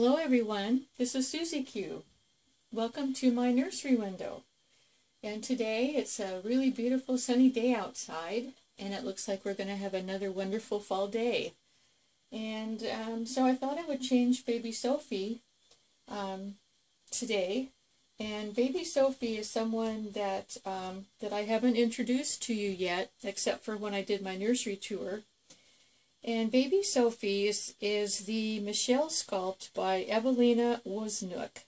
Hello everyone, this is Susie Q. Welcome to my nursery window. And today it's a really beautiful sunny day outside, and it looks like we're going to have another wonderful fall day. And so I thought I would change baby Sophie today. And baby Sophie is someone that, I haven't introduced to you yet, except for when I did my nursery tour. And baby Sophie is the Michelle sculpt by Evelina Woznuik,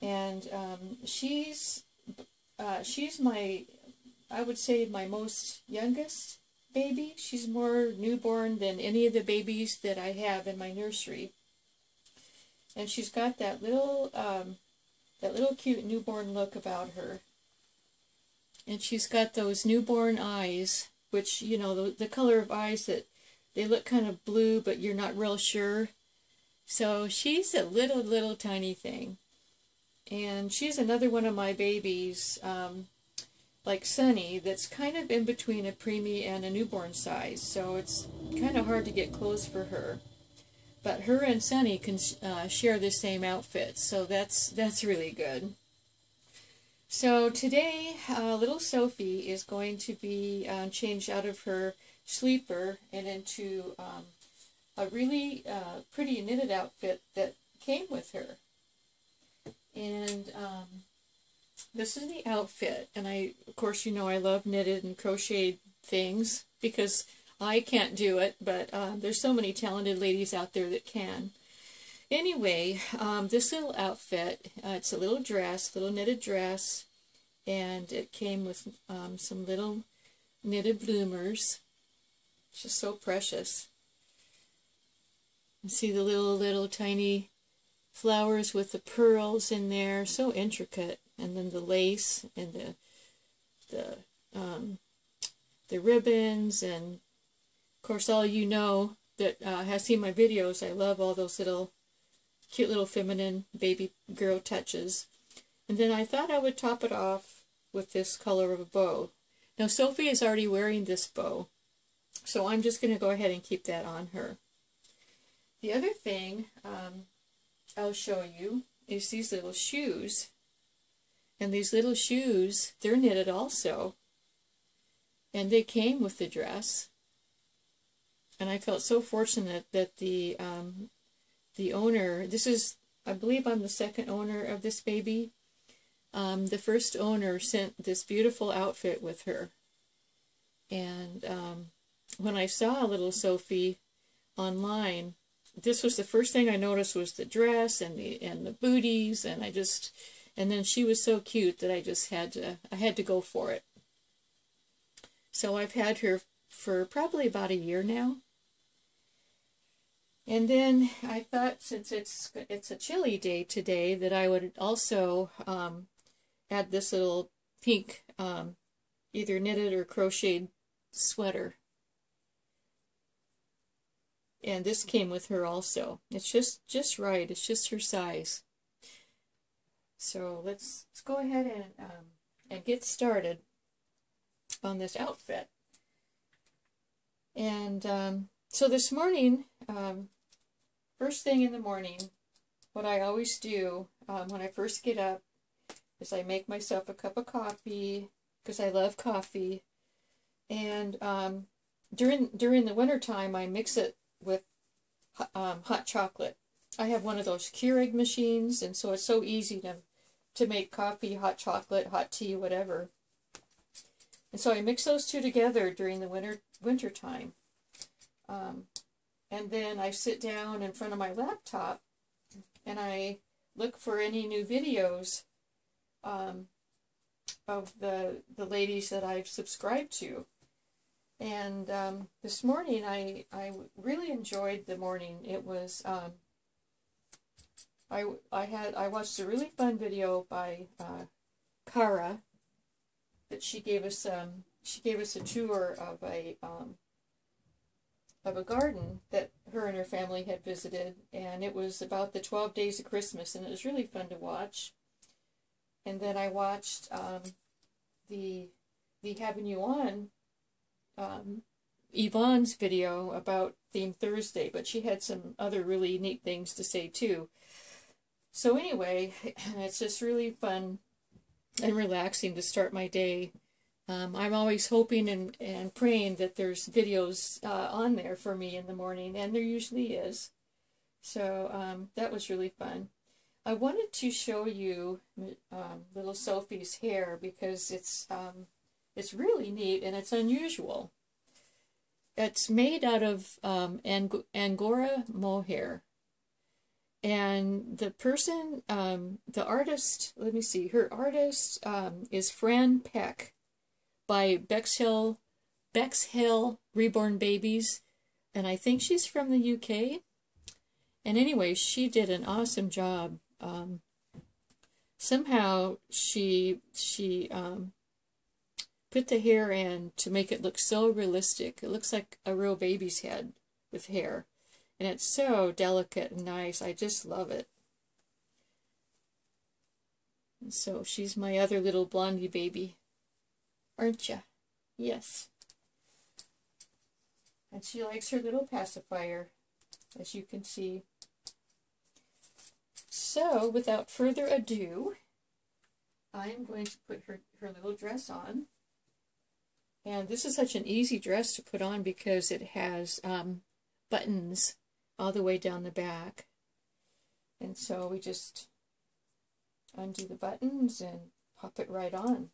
and she's my, I would say, my most youngest baby. She's more newborn than any of the babies that I have in my nursery, and she's got that little cute newborn look about her, and she's got those newborn eyes, which, you know, the color of eyes that. They look kind of blue, but you're not real sure. So she's a little tiny thing. And she's another one of my babies, like Sunny, that's kind of in between a preemie and a newborn size. So it's kind of hard to get clothes for her. But her and Sunny can share the same outfit, so that's really good. So today, little Sophie is going to be changed out of her sleeper and into a really pretty knitted outfit that came with her. And this is the outfit, and I, of course, you know, I love knitted and crocheted things because I can't do it, but there's so many talented ladies out there that can. Anyway, this little outfit, it's a little dress, little knitted dress, and it came with some little knitted bloomers. It's just so precious. And see the little tiny flowers with the pearls in there, so intricate. And then the lace and the ribbons, and of course, all you know that has seen my videos, I love all those little cute little feminine baby girl touches. And then I thought I would top it off with this color of a bow. Now Sophie is already wearing this bow, so I'm just going to go ahead and keep that on her. The other thing I'll show you is these little shoes. And these little shoes, they're knitted also. And they came with the dress. And I felt so fortunate that the owner, this is, I believe I'm the second owner of this baby. The first owner sent this beautiful outfit with her. And when I saw little Sophie online, this was the first thing I noticed, was the dress and the booties, and I just, and then she was so cute that I just had to, I had to go for it. So I've had her for probably about a year now. And then I thought, since it's a chilly day today, that I would also add this little pink either knitted or crocheted sweater. And this came with her also. It's just right. It's just her size. So let's go ahead and get started on this outfit. And so this morning, first thing in the morning, what I always do when I first get up is I make myself a cup of coffee because I love coffee. And during the winter time, I mix it with hot chocolate. I have one of those Keurig machines, and so it's so easy to make coffee, hot chocolate, hot tea, whatever. And so I mix those two together during the winter time. And then I sit down in front of my laptop and I look for any new videos of the ladies that I've subscribed to. And this morning, I really enjoyed the morning. It was, I watched a really fun video by Kara that she gave us a tour of a garden that her and her family had visited, and it was about the 12 days of Christmas, and it was really fun to watch. And then I watched the Having You On Yvonne's video about Theme Thursday, but she had some other really neat things to say too. So anyway, it's just really fun and relaxing to start my day. I'm always hoping and praying that there's videos on there for me in the morning, and there usually is. So that was really fun. I wanted to show you little Sophie's hair because it's really neat and it's unusual. It's made out of Angora mohair, and the person, the artist, let me see, her artist is Fran Peck by Bexhill Reborn Babies, and I think she's from the UK. And anyway, she did an awesome job. Somehow she put the hair in to make it look so realistic. It looks like a real baby's head with hair. And it's so delicate and nice. I just love it. And so she's my other little blondie baby. Aren't ya? Yes. And she likes her little pacifier, as you can see. So, without further ado, I'm going to put her little dress on. And this is such an easy dress to put on because it has buttons all the way down the back. And so we just undo the buttons and pop it right on.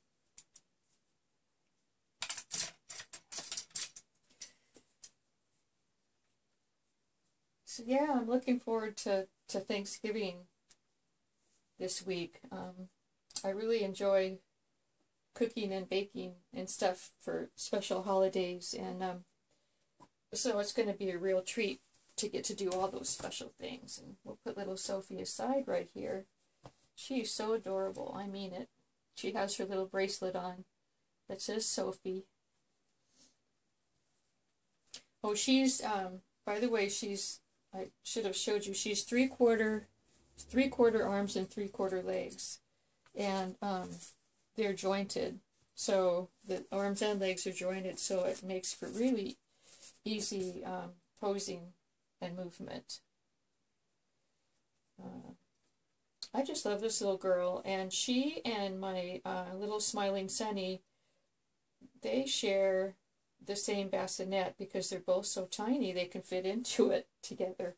So yeah, I'm looking forward to Thanksgiving this week. I really enjoy cooking and baking and stuff for special holidays, and so it's going to be a real treat to get to do all those special things. And we'll put little Sophie aside right here. She's so adorable, I mean it. She has her little bracelet on that says Sophie. Oh, she's by the way, she's, I should have showed you, she's three-quarter arms and three-quarter legs, and they're jointed, so the arms and legs are jointed, so it makes for really easy posing and movement. I just love this little girl, and she and my little smiling Sunny, they share the same bassinet because they're both so tiny they can fit into it together.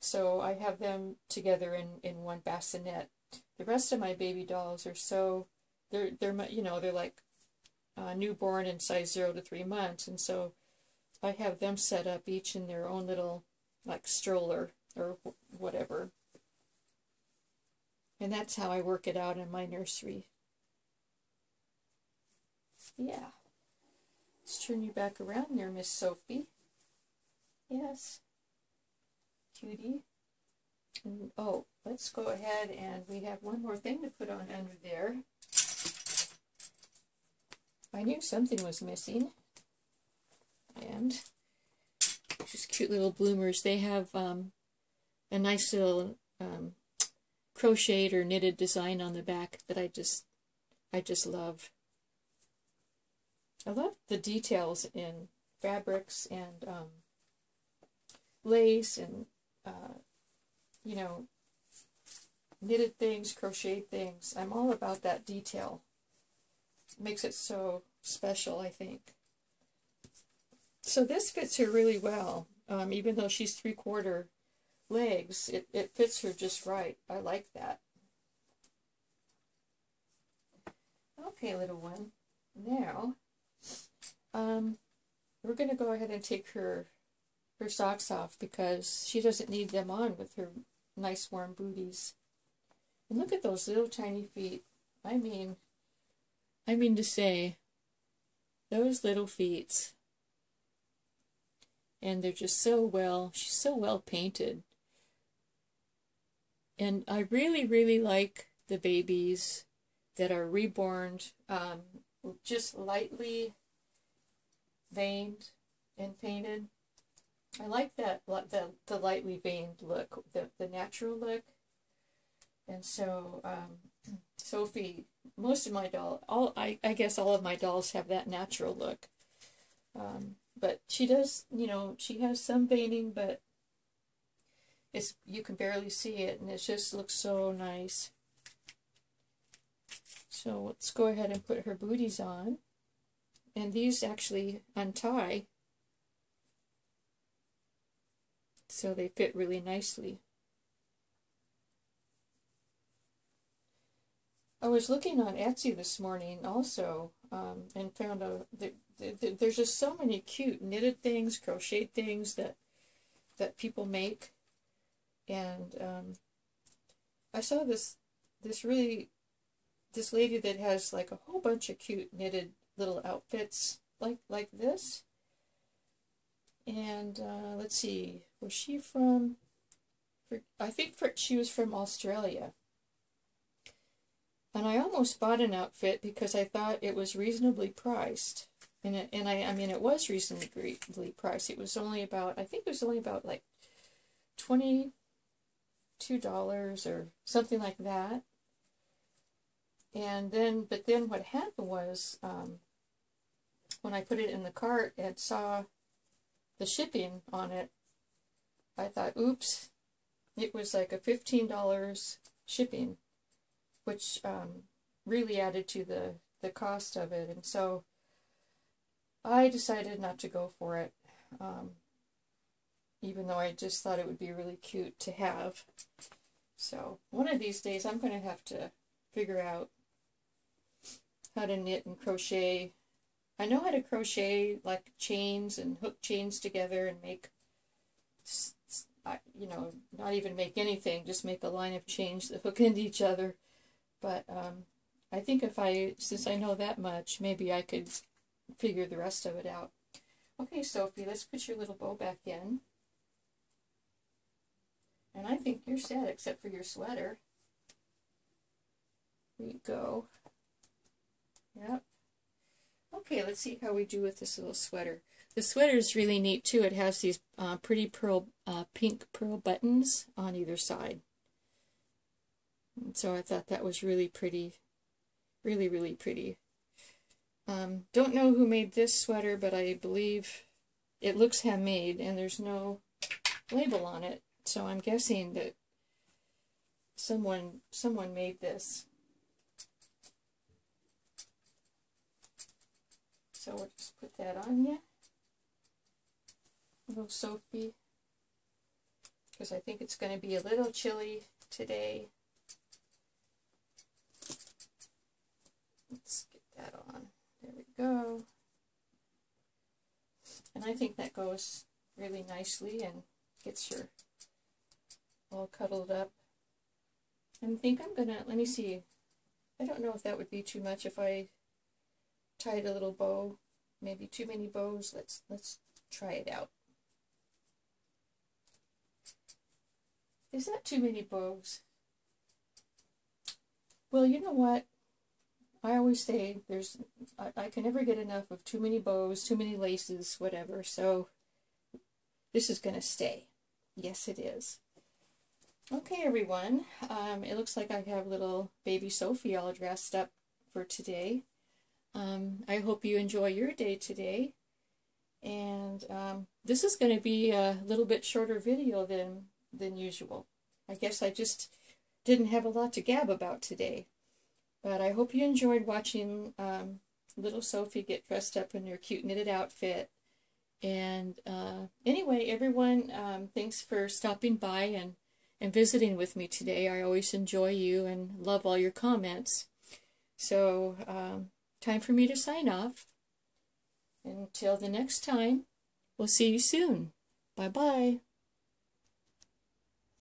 So I have them together in one bassinet. The rest of my baby dolls are so, they're you know, they're like newborn and size 0 to 3 months, and so I have them set up each in their own little like stroller or whatever, and that's how I work it out in my nursery. Yeah, let's turn you back around there, Miss Sophie. Yes, cutie. And, oh, let's go ahead, and we have one more thing to put on under there. I knew something was missing. And just cute little bloomers. They have a nice little crocheted or knitted design on the back that I just love. I love the details in fabrics and lace and you know, knitted things, crocheted things. I'm all about that detail. It makes it so special, I think. So this fits her really well. Even though she's three-quarter legs, it fits her just right. I like that. Okay, little one. Now, we're going to go ahead and take her socks off because she doesn't need them on with her nice warm booties. And look at those little tiny feet. I mean to say, those little feet. And they're just so well, she's so well painted. And I really, really like the babies that are reborn, just lightly veined and painted. I like that, the lightly veined look, the natural look. And so Sophie, most of my dolls, I guess all of my dolls have that natural look. But she does, you know, she has some veining, but it's, you can barely see it, and it just looks so nice. So let's go ahead and put her booties on. And these actually untie, so they fit really nicely. I was looking on Etsy this morning also, and found out that there's just so many cute knitted things, crocheted things that people make. And I saw this lady that has like a whole bunch of cute knitted little outfits like this. And let's see, was she from? I think she was from Australia. And I almost bought an outfit because I thought it was reasonably priced, and I mean it was reasonably priced. It was only about, I think it was only about like $22 or something like that. And then, but then what happened was, when I put it in the cart and saw the shipping on it, I thought, oops, it was like a $15 shipping, which really added to the cost of it. And so I decided not to go for it, even though I just thought it would be really cute to have. So one of these days I'm going to have to figure out how to knit and crochet. I know how to crochet like chains and hook chains together and make, you know, not even make anything, just make a line of chains that hook into each other. But I think since I know that much, maybe I could figure the rest of it out. Okay, Sophie, let's put your little bow back in. And I think you're set except for your sweater. There you go. Yep. Okay, let's see how we do with this little sweater. The sweater is really neat too. It has these pretty pearl, pink pearl buttons on either side. And so I thought that was really pretty, really, really pretty. Don't know who made this sweater, but I believe it looks handmade, and there's no label on it. So I'm guessing that someone made this. So we'll just put that on you, little Sophie, because I think it's going to be a little chilly today. Let's get that on. There we go. And I think that goes really nicely and gets her all cuddled up. I think I'm going to, let me see, I don't know if that would be too much if I tied a little bow, maybe too many bows. Let's try it out. Is that too many bows? Well, you know what? I always say there's, I can never get enough of too many bows, too many laces, whatever. So this is going to stay. Yes, it is. Okay, everyone. It looks like I have little baby Sophie all dressed up for today. I hope you enjoy your day today, and this is going to be a little bit shorter video than usual. I guess I just didn't have a lot to gab about today, but I hope you enjoyed watching little Sophie get dressed up in her cute knitted outfit. And anyway, everyone, thanks for stopping by and visiting with me today. I always enjoy you and love all your comments. So time for me to sign off. Until the next time, we'll see you soon. Bye-bye.